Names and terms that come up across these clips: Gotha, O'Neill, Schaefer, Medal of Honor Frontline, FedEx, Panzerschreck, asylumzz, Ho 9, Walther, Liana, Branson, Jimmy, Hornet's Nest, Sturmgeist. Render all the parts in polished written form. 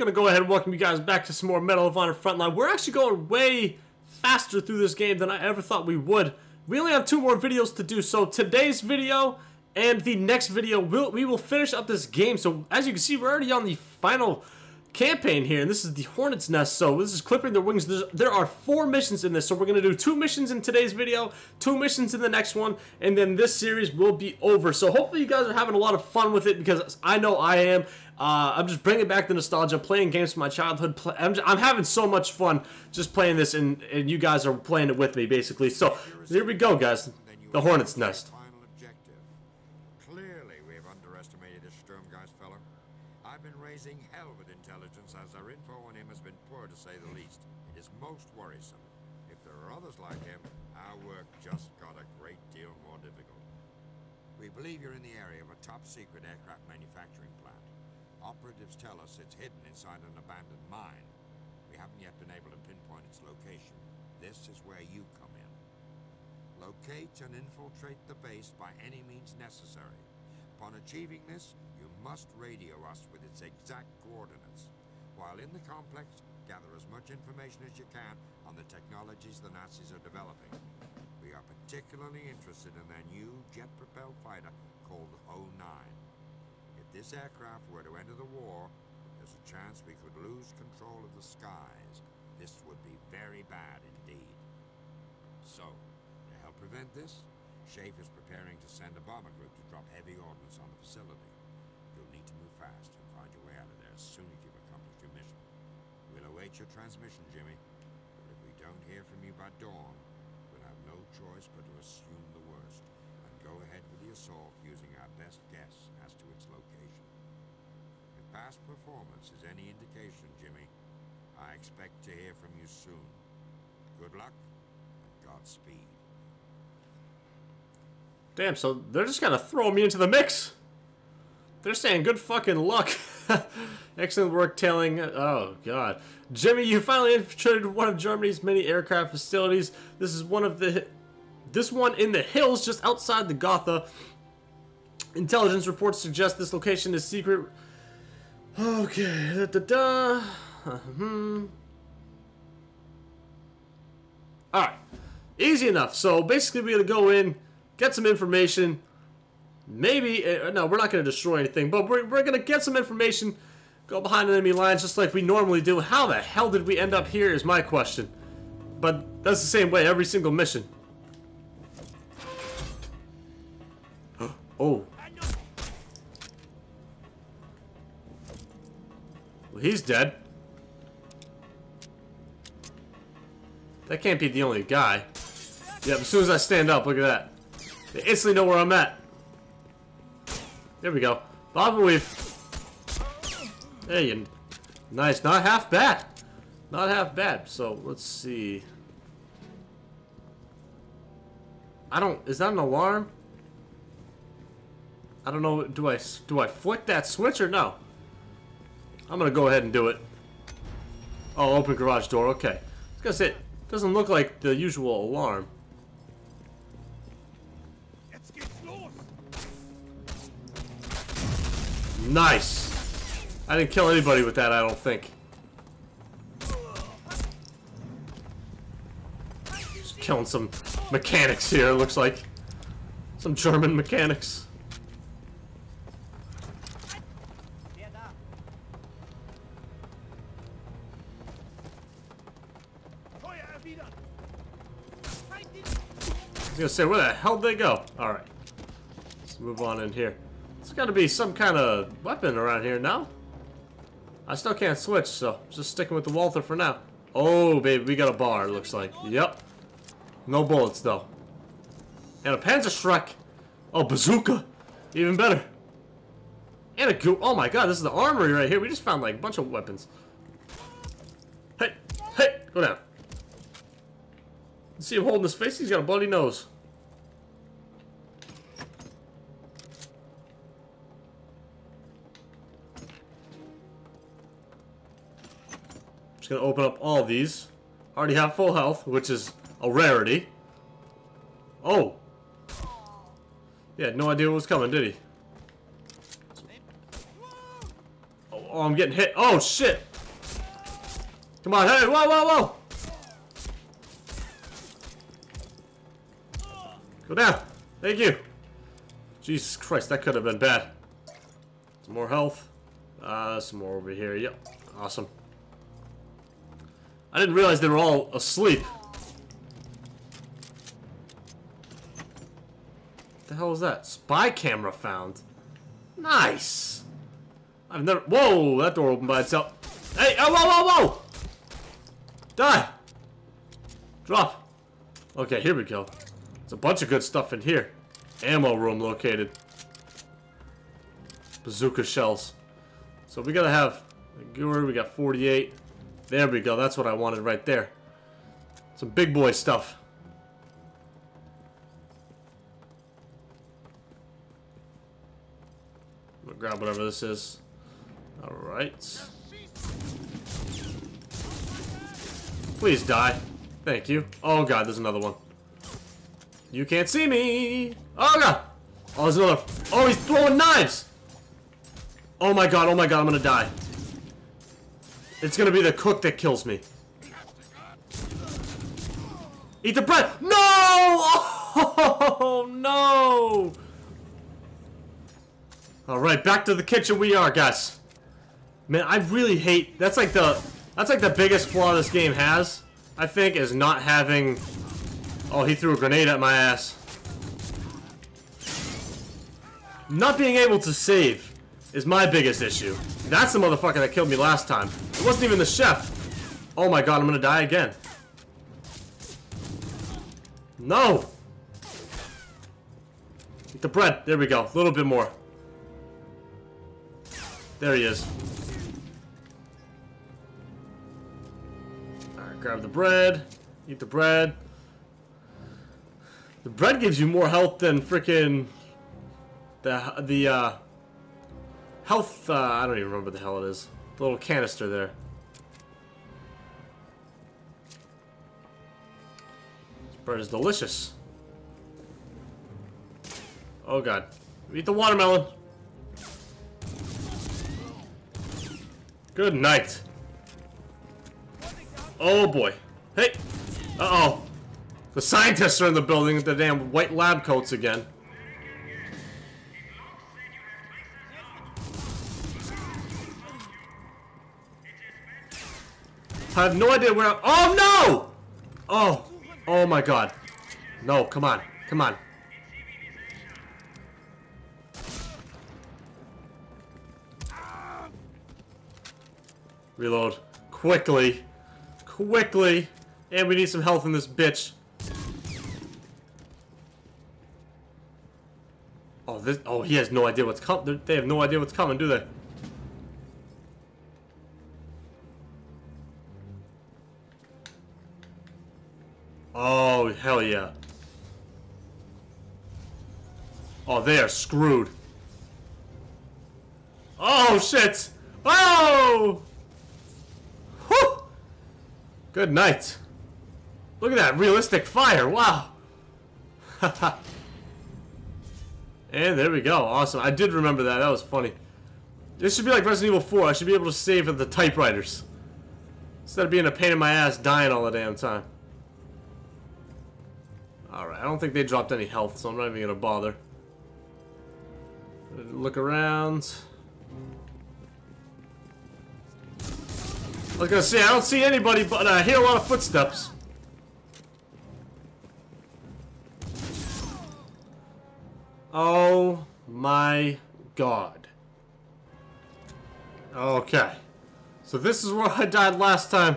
going to go ahead and welcome you guys back to some more Medal of Honor Frontline. We're actually going way faster through this game than I ever thought we would. We only have two more videos to do, so today's video and the next video, we will finish up this game. So as you can see, we're already on the final campaign here, and this is the Hornet's Nest, so this is clipping their wings. There are four missions in this, so we're going to do two missions in today's video, two missions in the next one, and then this series will be over. So hopefully you guys are having a lot of fun with it, because I know I am. I'm just bringing back the nostalgia, playing games from my childhood. I'm having so much fun just playing this, and you guys are playing it with me, basically. So here we go, guys. The Hornet's Nest. Clearly, we have underestimated this Sturmgeist fellow. I've been raising hell with intelligence, as our info on him has been poor, to say the least. It is most worrisome. If there are others like him, our work just got a great deal more difficult. We believe you're in the area of a top-secret aircraft manufacturing plant. Operatives tell us it's hidden inside an abandoned mine. We haven't yet been able to pinpoint its location. This is where you come in. Locate and infiltrate the base by any means necessary. Upon achieving this, you must radio us with its exact coordinates. While in the complex, gather as much information as you can on the technologies the Nazis are developing. We are particularly interested in their new jet-propelled fighter called Ho 9. If this aircraft were to enter the war, there's a chance we could lose control of the skies. This would be very bad indeed. So, to help prevent this, Schaefer is preparing to send a bomber group to drop heavy ordnance on the facility. You'll need to move fast and find your way out of there as soon as you've accomplished your mission. We'll await your transmission, Jimmy. But if we don't hear from you by dawn, we'll have no choice but to assume the worst and go ahead with the assault using our best guess as to its location. If past performance is any indication, Jimmy, I expect to hear from you soon. Good luck and Godspeed. Damn, so they're just gonna throw me into the mix. They're saying good fucking luck. Excellent work tailing. Oh, God. Jimmy, you finally infiltrated one of Germany's many aircraft facilities. This is one of the... This one in the hills just outside the Gotha. Intelligence reports suggest this location is secret. Okay. Alright. Easy enough. So, basically, we're gonna go in... Get some information. Maybe, no, we're not going to destroy anything, but we're going to get some information, go behind enemy lines just like we normally do. How the hell did we end up here is my question. But that's the same way every single mission. Oh. Well, he's dead. That can't be the only guy. Yeah, as soon as I stand up, look at that. They instantly know where I'm at. There we go. Bob and weave. Hey, nice. Not half bad. Not half bad. So, let's see. Is that an alarm? I don't know. Do I flick that switch or no? I'm going to go ahead and do it. Oh, open garage door. Okay. I was going to say, it doesn't look like the usual alarm. Nice. I didn't kill anybody with that, I don't think. Just killing some mechanics here, it looks like. Some German mechanics. I was gonna say, where the hell did they go? Alright. Let's move on in here. There's got to be some kind of weapon around here now. I still can't switch, so just sticking with the Walther for now. Oh, baby, we got a bar, it looks like. Yep. No bullets, though. And a Panzerschreck. Oh, bazooka. Even better. And a goo. Oh, my God, this is the armory right here. We just found, like, a bunch of weapons. Hey, hey, go down. You see him holding his face? He's got a bloody nose. Gonna open up all these. Already have full health, which is a rarity. Oh, yeah, had no idea what was coming, did he? Oh, I'm getting hit. Oh shit! Come on, hey, whoa, whoa, whoa! Go down! Thank you! Jesus Christ, that could have been bad. Some more health. Some more over here, yep. Awesome. I didn't realize they were all asleep. What the hell is that? Spy camera found. Nice! I've never- Whoa! That door opened by itself. Hey! Oh, whoa, whoa, whoa! Die! Drop! Okay, here we go. There's a bunch of good stuff in here. Ammo room located. Bazooka shells. So we gotta have a Guru, we got 48. There we go, that's what I wanted right there. Some big boy stuff. I'm gonna grab whatever this is. Alright. Please die. Thank you. Oh god, there's another one. You can't see me! Oh god! Oh, there's another. Oh, he's throwing knives! Oh my god, I'm gonna die. It's gonna be the cook that kills me. Eat the bread! No! Oh no! Alright, back to the kitchen we are, guys. Man, I really hate... That's like the biggest flaw this game has, I think, is not having... Oh, he threw a grenade at my ass. Not being able to save is my biggest issue. That's the motherfucker that killed me last time. It wasn't even the chef. Oh my god, I'm gonna die again. No! Eat the bread. There we go. A little bit more. There he is. Alright, grab the bread. Eat the bread. The bread gives you more health than freaking the health, I don't even remember what the hell it is. The little canister there. This bread is delicious. Oh god. Eat the watermelon. Good night. Oh boy. Hey! Uh-oh. The scientists are in the building with the damn white lab coats again. I have no idea where I'm... Oh no! Oh. Oh my god. No, come on. Come on. Reload. Quickly. Quickly. And we need some health in this bitch. Oh, this. Oh, he has no idea what's coming. They have no idea what's coming, do they? Oh, hell yeah. Oh, they are screwed. Oh, shit. Oh! Whew! Good night. Look at that realistic fire. Wow. Haha. And there we go. Awesome. I did remember that. That was funny. This should be like Resident Evil 4. I should be able to save at the typewriters. Instead of being a pain in my ass dying all the damn time. Alright, I don't think they dropped any health, so I'm not even gonna bother. Look around. I was gonna say, I don't see anybody, but I hear a lot of footsteps. Oh my god. Okay. So this is where I died last time.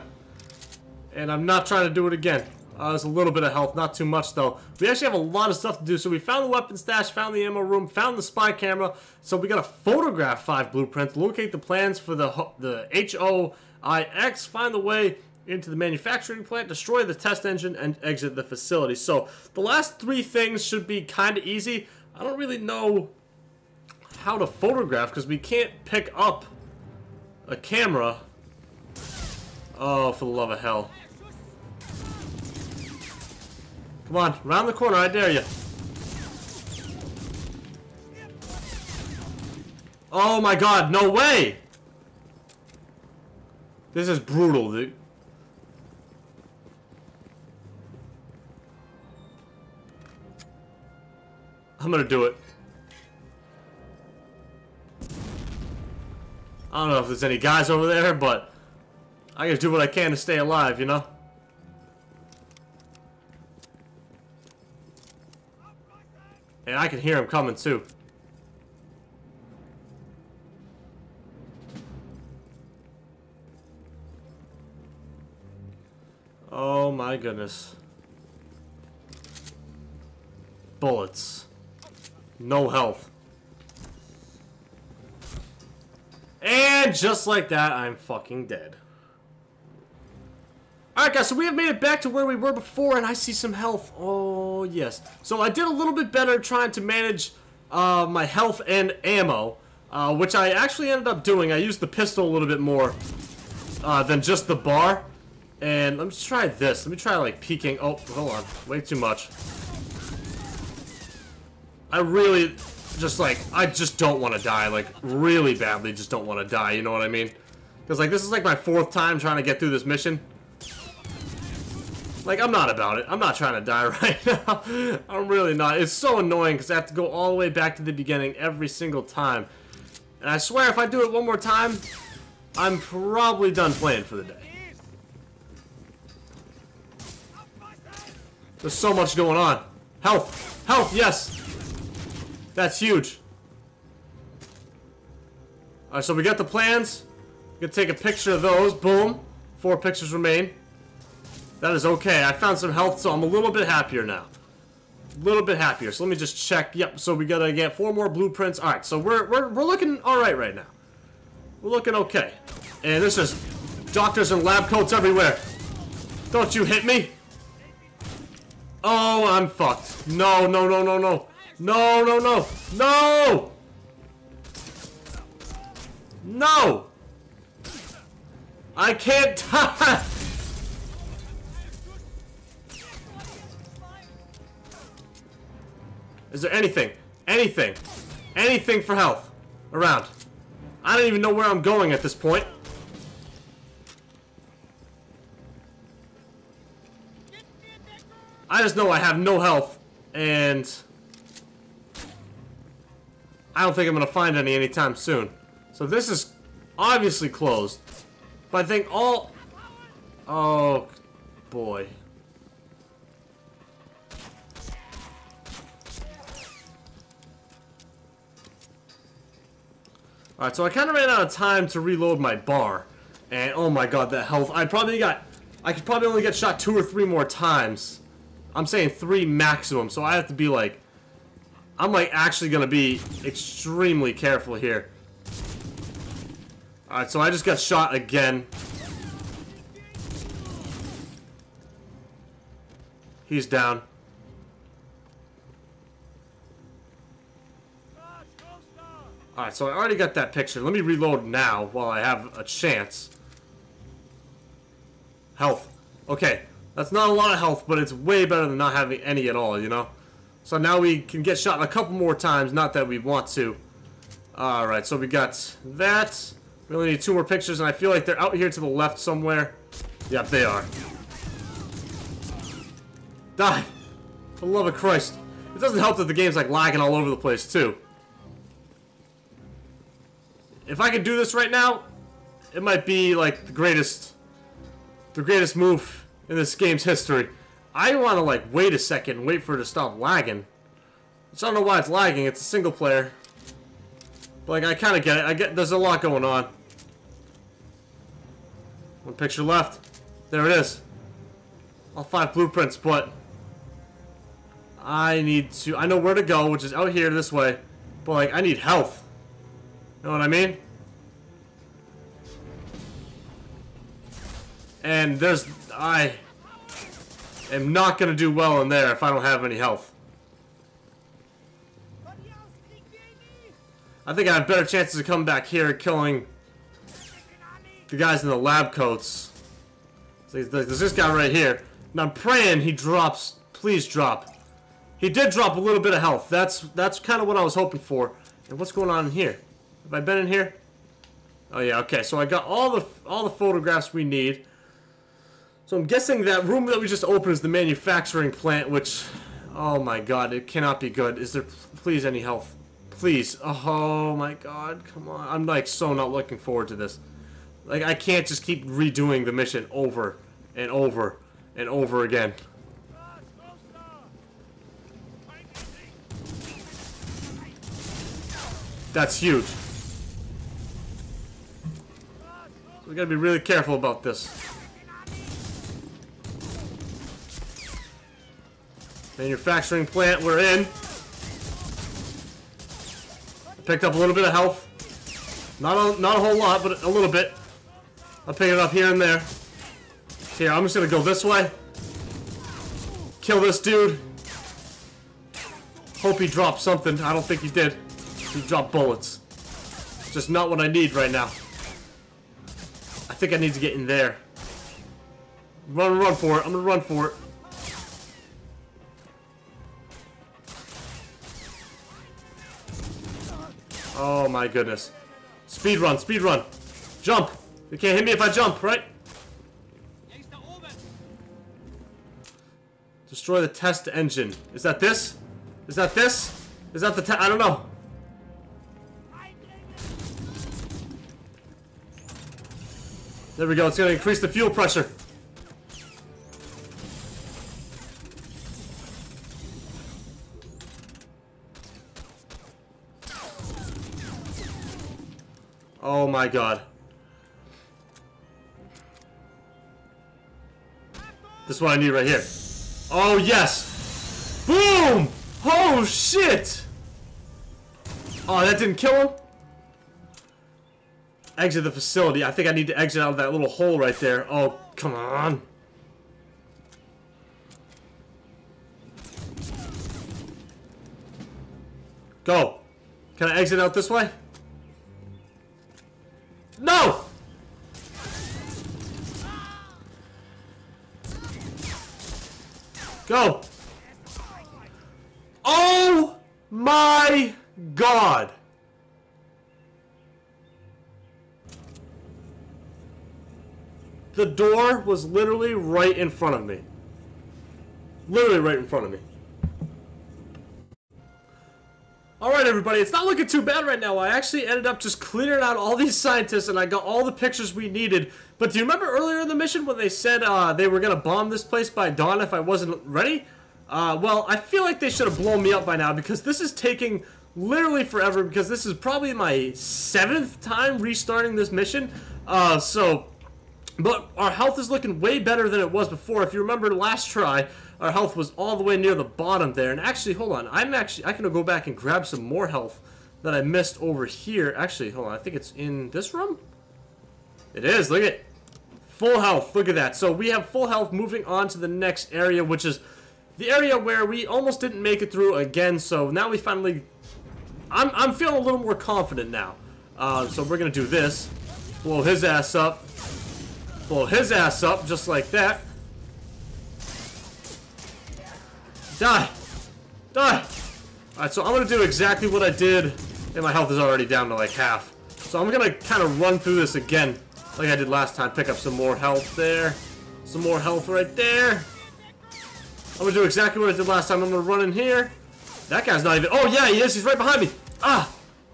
And I'm not trying to do it again. There's a little bit of health, not too much though. We actually have a lot of stuff to do. So we found the weapon stash, found the ammo room, found the spy camera. So we gotta photograph 5 blueprints, locate the plans for the HOIX, find the way into the manufacturing plant, destroy the test engine, and exit the facility. So the last 3 things should be kind of easy. I don't really know how to photograph because we can't pick up a camera. Oh, for the love of hell. Come on, round the corner, I dare you. Oh my god, no way! This is brutal, dude. I'm gonna do it. I don't know if there's any guys over there, but I gotta do what I can to stay alive, you know? And I can hear him coming, too. Oh my goodness. Bullets. No health. And just like that, I'm fucking dead. Alright guys, so we have made it back to where we were before, and I see some health. Oh, yes. So I did a little bit better trying to manage my health and ammo, which I actually ended up doing. I used the pistol a little bit more than just the bar. And let me try this. Let me try, like, peeking. Oh, hold on. Way too much. I really just, like, I just don't want to die. Like, really badly just don't want to die. You know what I mean? Because, like, this is, like, my 4th time trying to get through this mission. Like, I'm not about it. I'm not trying to die right now. I'm really not. It's so annoying because I have to go all the way back to the beginning every single time. And I swear if I do it one more time, I'm probably done playing for the day. There's so much going on. Health. Health, yes. That's huge. Alright, so we got the plans. We're gonna take a picture of those. Boom. 4 pictures remain. That is okay. I found some health, so I'm a little bit happier now. A little bit happier. So let me just check. Yep, so we gotta get 4 more blueprints. Alright, so we're looking alright right now. We're looking okay. And there's just doctors and lab coats everywhere. Don't you hit me. Oh, I'm fucked. No, no, no, no, no. No, no, no. No! No! I can't die! Is there anything? Anything? Anything for health around? I don't even know where I'm going at this point. I just know I have no health, and I don't think I'm going to find any anytime soon. So this is obviously closed, but I think all... Oh, boy. Alright, so I kind of ran out of time to reload my bar, and oh my god, that health. I could probably only get shot 2 or 3 more times. I'm saying 3 maximum, so I have to be like... I'm like actually gonna be extremely careful here. Alright, so I just got shot again. He's down. Alright, so I already got that picture. Let me reload now while I have a chance. Health. Okay. That's not a lot of health, but it's way better than not having any at all, you know? So now we can get shot a couple more times, not that we want to. Alright, so we got that. We only need 2 more pictures, and I feel like they're out here to the left somewhere. Yep, they are. Die! For the love of Christ. It doesn't help that the game's like lagging all over the place, too. If I could do this right now, it might be like the greatest move in this game's history. I want to like wait a second, wait for it to stop lagging. Which I don't know why it's lagging. It's a single player, but like I kind of get it. I get there's a lot going on. 1 picture left. There it is. All 5 blueprints, but I need to. I know where to go, which is out here this way. But like I need health. You know what I mean? And there's. I am not going to do well in there if I don't have any health. I think I have better chances of coming back here killing the guys in the lab coats. There's this guy right here. And I'm praying he drops. Please drop. He did drop a little bit of health. That's kind of what I was hoping for. And what's going on in here? Have I been in here? Oh yeah, okay. So I got all the photographs we need. So I'm guessing that room that we just opened is the manufacturing plant, which Oh my god, it cannot be good. Is there please any health? Please. Oh my god, come on. I'm like so not looking forward to this. Like I can't just keep redoing the mission over and over and over again. That's huge. We gotta be really careful about this. Manufacturing plant, we're in. Picked up a little bit of health. Not a whole lot, but a little bit. I'll pick it up here and there. Here, I'm just gonna go this way. Kill this dude. Hope he dropped something. I don't think he did. He dropped bullets. Just not what I need right now. I think I need to get in there. Run for it. I'm gonna run for it. Oh my goodness. Speed run, speed run. Jump. They can't hit me if I jump, right? Destroy the test engine. Is that this? Is that this? Is that the I don't know. There we go, it's going to increase the fuel pressure. Oh my god. This is what I need right here. Oh yes! Boom! Oh shit! Oh, that didn't kill him? Exit the facility. I think I need to exit out of that little hole right there. Oh, come on. Go. Can I exit out this way? No! Go. Oh my god. The door was literally right in front of me. Literally right in front of me. Alright everybody, it's not looking too bad right now. I actually ended up just clearing out all these scientists and I got all the pictures we needed. But do you remember earlier in the mission when they said they were going to bomb this place by dawn if I wasn't ready? Well, I feel like they should have blown me up by now because this is taking literally forever because this is probably my 7th time restarting this mission. But our health is looking way better than it was before. If you remember last try, our health was all the way near the bottom there. And actually, hold on. I can go back and grab some more health that I missed over here. Actually, hold on. I think it's in this room? It is. Look at it. Full health. Look at that. So we have full health moving on to the next area, which is the area where we almost didn't make it through again. So now we finally... I'm feeling a little more confident now. So we're going to do this. Blow his ass up. Blow his ass up just like that. Die! Die! Alright, so I'm gonna do exactly what I did, and my health is already down to like half. So I'm gonna kind of run through this again like I did last time. Pick up some more health there. Some more health right there. I'm gonna do exactly what I did last time. I'm gonna run in here. That guy's not even... Oh yeah, he is! He's right behind me! Ah!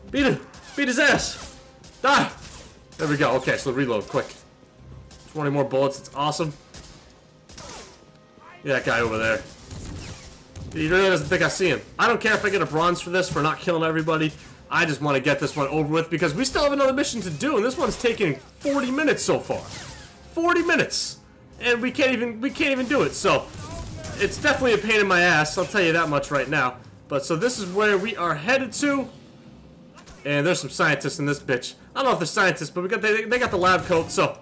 Beat him! Beat his ass! Die! There we go. Okay, so reload quick. 20 more bullets, it's awesome. Yeah, that guy over there. He really doesn't think I see him. I don't care if I get a bronze for this, for not killing everybody. I just want to get this one over with because we still have another mission to do, and this one's taking 40 minutes so far. 40 minutes! And we can't even do it, so it's definitely a pain in my ass, I'll tell you that much right now. But so this is where we are headed to. And there's some scientists in this bitch. I don't know if they're scientists, but they got the lab coat, so.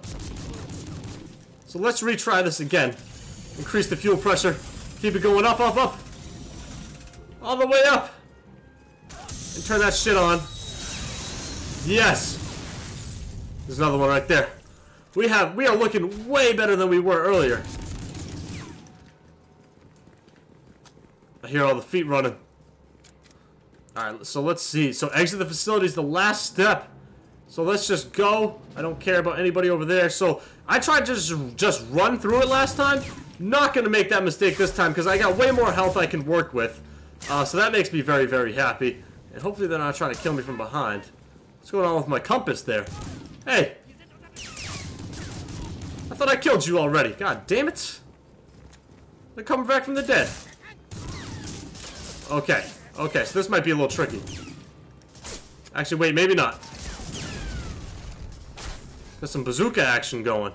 So let's retry this again. Increase the fuel pressure. Keep it going up, up, up. All the way up. And turn that shit on. Yes. There's another one right there. We are looking way better than we were earlier. I hear all the feet running. Alright, so let's see. So exit the facility is the last step. So let's just go. I don't care about anybody over there. So I tried to just run through it last time, Not going to make that mistake this time because I got way more health I can work with. So that makes me very, very happy. And hopefully they're not trying to kill me from behind. What's going on with my compass there? Hey! I thought I killed you already. God damn it. They're coming back from the dead. Okay. Okay, so this might be a little tricky. Actually, wait, maybe not. There's some bazooka action going.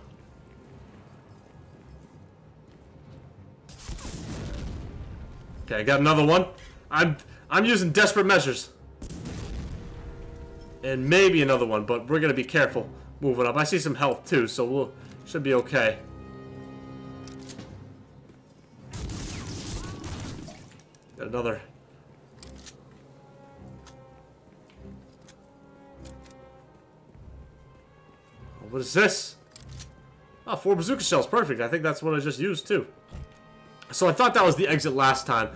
Okay, I got another one. I'm using desperate measures. And maybe another one, but we're gonna be careful moving up. I see some health too, so we'll should be okay. Got another. What is this? Oh, 4 bazooka shells. Perfect. I think that's what I just used, too. So I thought that was the exit last time.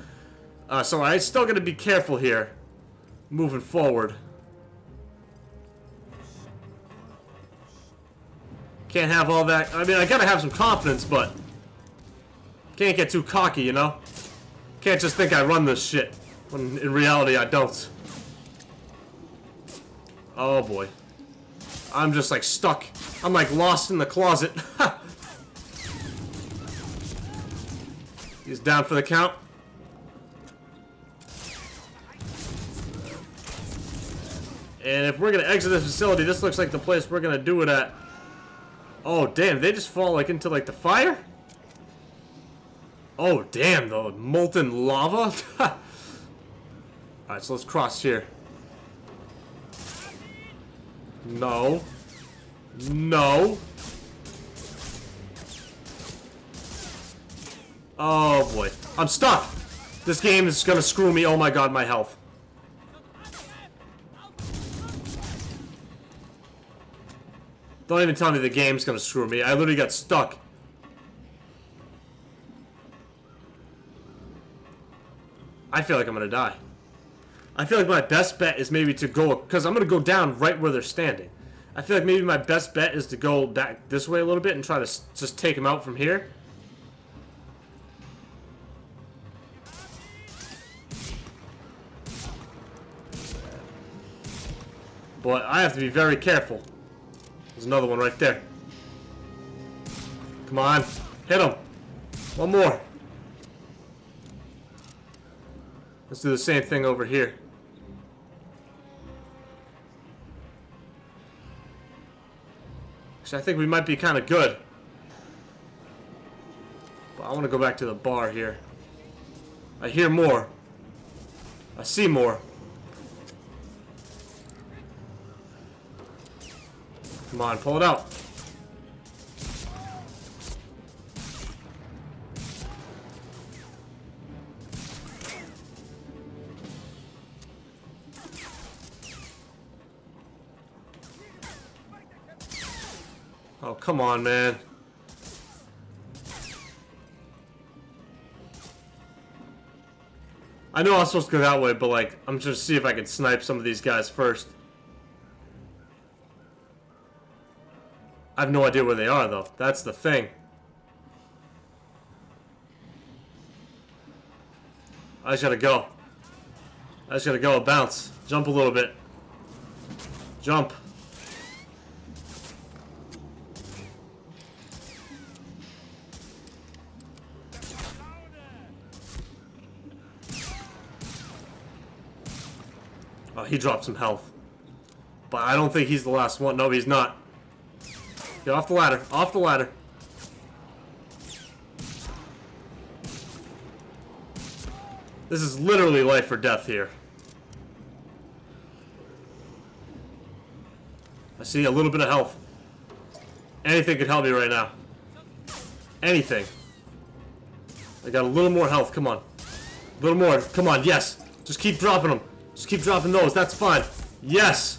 So I'm still going to be careful here. Moving forward. Can't have all that. I mean, I got to have some confidence, but... Can't get too cocky, you know? Can't just think I run this shit. When in reality, I don't. Oh, boy. I'm just like stuck. I'm like lost in the closet. He's down for the count. And if we're gonna exit this facility, this looks like the place we're gonna do it at. Oh damn, they just fall like into like the fire? Oh damn, the molten lava. Alright, so let's cross here. No. No. Oh, boy. I'm stuck. This game is going to screw me. Oh, my God, my health. Don't even tell me the game's going to screw me. I literally got stuck. I feel like I'm going to die. I feel like my best bet is maybe to go... Because I'm going to go down right where they're standing. I feel like maybe my best bet is to go back this way a little bit and try to just take them out from here. But I have to be very careful. There's another one right there. Come on. Hit him. One more. Let's do the same thing over here. Actually, I think we might be kind of good. But I want to go back to the bar here. I hear more. I see more. Come on, pull it out. Oh, come on, man. I know I was supposed to go that way, but, like, I'm just see if I can snipe some of these guys first. I have no idea where they are, though. That's the thing. I just gotta go. I just gotta go. Bounce. Jump a little bit. Jump. Oh, he dropped some health. But I don't think he's the last one. No, he's not. Get off the ladder. Off the ladder. This is literally life or death here. I see a little bit of health. Anything could help me right now. Anything. I got a little more health. Come on. A little more. Come on. Yes. Just keep dropping them. Just keep dropping those. That's fine. Yes.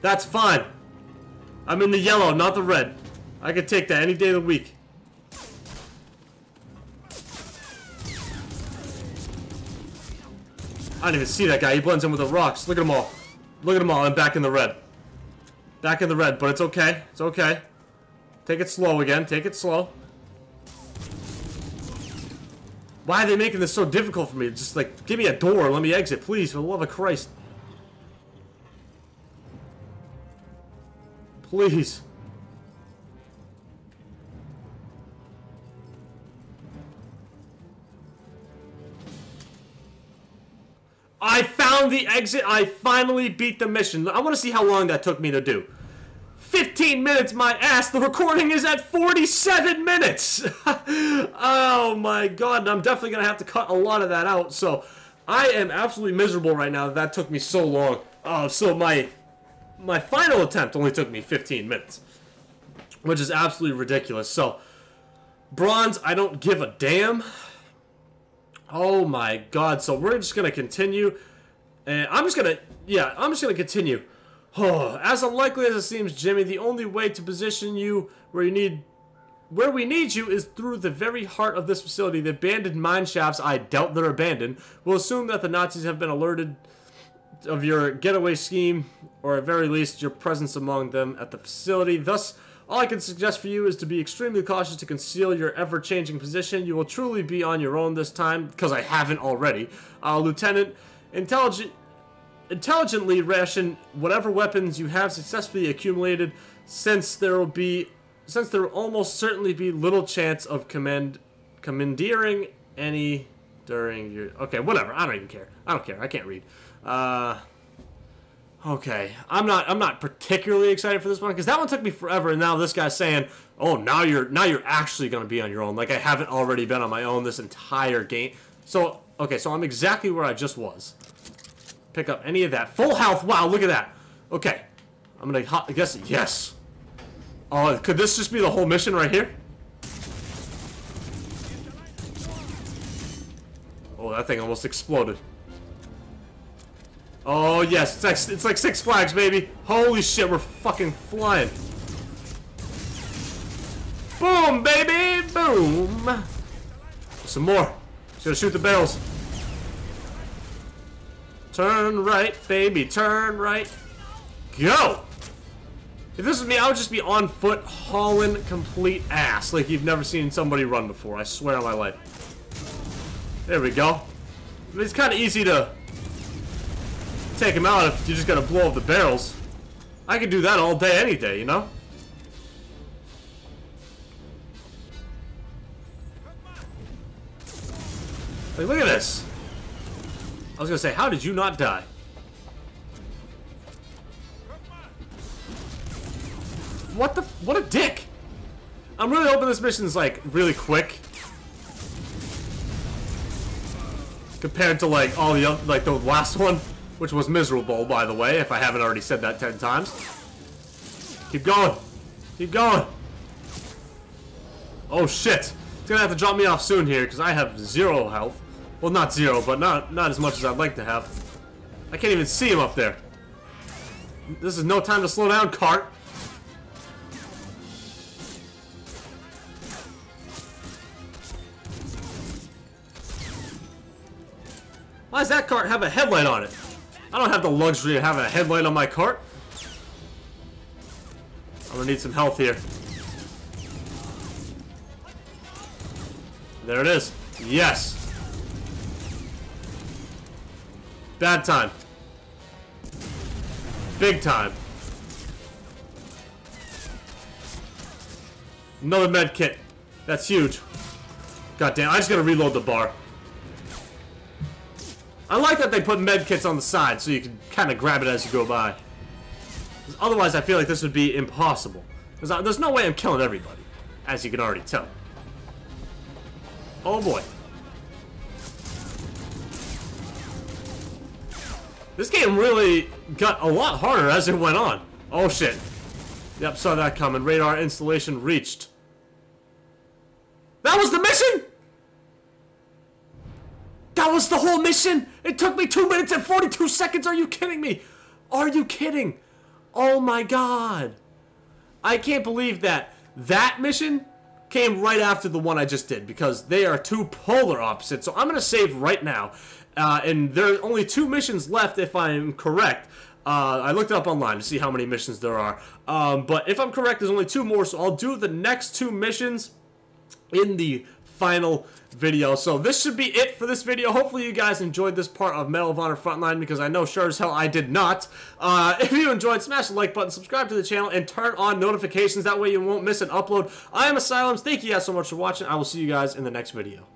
That's fine. I'm in the yellow, not the red. I could take that any day of the week. I didn't even see that guy. He blends in with the rocks. Look at them all. Look at them all. I'm back in the red. Back in the red, but it's okay. It's okay. Take it slow again. Take it slow. Why are they making this so difficult for me? Just, like, give me a door. Let me exit, please, for the love of Christ. Please. I found the exit. I finally beat the mission. I want to see how long that took me to do. 15 minutes, my ass. The recording is at 47 minutes. Oh, my God. And I'm definitely going to have to cut a lot of that out. So I am absolutely miserable right now that that took me so long. Oh, so my final attempt only took me 15 minutes, which is absolutely ridiculous. So bronze, I don't give a damn. Oh, my God. So we're just going to continue. And I'm just going to continue. Oh, as unlikely as it seems, Jimmy, the only way to position you where we need you is through the very heart of this facility. The abandoned mine shafts, I doubt they're abandoned. We'll assume that the Nazis have been alerted of your getaway scheme, or at very least your presence among them at the facility. Thus, all I can suggest for you is to be extremely cautious to conceal your ever-changing position. You will truly be on your own this time, because I haven't already. Lieutenant, intelligently ration whatever weapons you have successfully accumulated, since there will almost certainly be little chance of commandeering any during your... Okay, whatever. I don't even care. I don't care. I can't read. Okay. I'm not particularly excited for this one, because that one took me forever, and now this guy's saying, "Oh, now you're actually going to be on your own." Like I haven't already been on my own this entire game. So, okay, so I'm exactly where I just was. Pick up any of that. Full health. Wow, look at that. Okay. I'm going to guess. Yes. Oh, could this just be the whole mission right here? Oh, that thing almost exploded. Oh, yes. It's like Six Flags, baby. Holy shit, we're fucking flying. Boom, baby. Boom. Some more. Just gonna shoot the barrels. Turn right, baby, turn right. Go! If this was me, I would just be on foot hauling complete ass like you've never seen somebody run before, I swear on my life. There we go. It's kind of easy to take him out if you just got to blow up the barrels. I could do that all day, any day, you know? Like, look at this. I was going to say, how did you not die? What the... What a dick! I'm really hoping this mission's, like, really quick. Compared to, like, all the other... Like, the last one, which was miserable, by the way, if I haven't already said that 10 times. Keep going! Keep going! Oh, shit! It's going to have to drop me off soon here, because I have 0 health. Well, not 0, but not as much as I'd like to have. I can't even see him up there. This is no time to slow down, cart. Why does that cart have a headlight on it? I don't have the luxury of having a headlight on my cart. I'm gonna need some health here. There it is. Yes. Bad time. Big time. Another med kit. That's huge. God damn, I just gotta reload the bar. I like that they put med kits on the side so you can kind of grab it as you go by. Otherwise, I feel like this would be impossible. There's no way I'm killing everybody, as you can already tell. Oh boy. This game really got a lot harder as it went on. Oh, shit. Yep, saw that coming. Radar installation reached. That was the mission? That was the whole mission? It took me 2 minutes and 42 seconds. Are you kidding me? Are you kidding? Oh, my God. I can't believe that that mission came right after the one I just did, because they are two polar opposites. So I'm going to save right now. And there are only 2 missions left, if I'm correct. I looked it up online to see how many missions there are. But if I'm correct, there's only 2 more, so I'll do the next 2 missions in the final video. So this should be it for this video. Hopefully you guys enjoyed this part of Medal of Honor Frontline, because I know sure as hell I did not. If you enjoyed, smash the like button, subscribe to the channel, and turn on notifications. That way you won't miss an upload. I am asylumzz. Thank you guys so much for watching. I will see you guys in the next video.